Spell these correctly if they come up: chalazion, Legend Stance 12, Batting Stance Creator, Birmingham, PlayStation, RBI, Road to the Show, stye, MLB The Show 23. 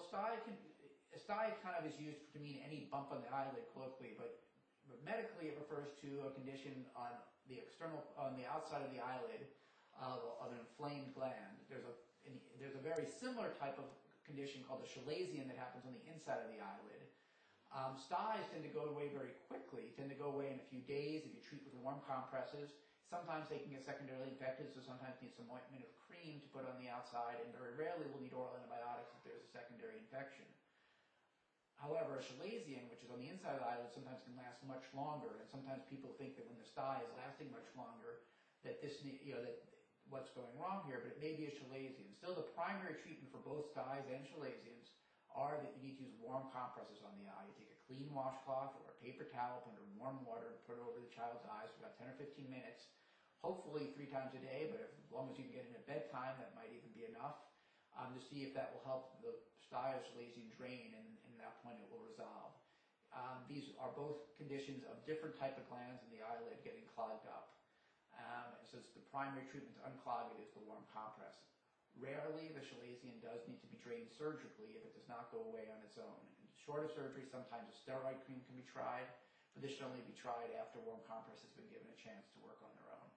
well, stye kind of is used to mean any bump on the eyelid colloquially, but medically it refers to a condition on the external, on the outside of the eyelid of an inflamed gland. There's a very similar type of condition called a chalazion that happens on the inside of the eyelid. Styes tend to go away very quickly, tend to go away in a few days if you treat with warm compresses. Sometimes they can get secondarily infected, so sometimes need some ointment of cream to put on the outside, and very rarely will need oral antibiotics if there's a secondary infection. However, a chalazion, which is on the inside of the eyelid, sometimes can last much longer, and sometimes people think that when the stye is lasting much longer, that this, you know, that what's going wrong here, but it may be a chalazion. Still, the primary treatment for both styes and chalazions are that you need to use warm compresses on the eye. You take a clean washcloth or a paper towel, put it in warm water, and put it over the child's eyes for about 10 or 15 minutes, hopefully 3 times a day, but as long as you can get in at bedtime, that might even be enough, to see if that will help the stye or chalazion drain, and at that point it will resolve. These are both conditions of different type of glands in the eyelid getting clogged up. So it's the primary treatment to unclog it is the warm compress. Rarely, the chalazion does need to be drained surgically if it does not go away on its own. And short of surgery, sometimes a steroid cream can be tried, but this should only be tried after warm compress has been given a chance to work on their own.